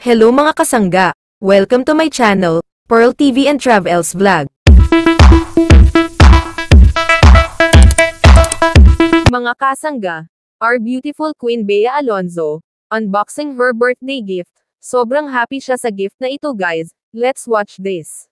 Hello mga kasangga! Welcome to my channel, Pearl TV and Travels Vlog. Mga kasangga, our beautiful Queen Bea Alonzo, unboxing her birthday gift. Sobrang happy siya sa gift na ito guys. Let's watch this.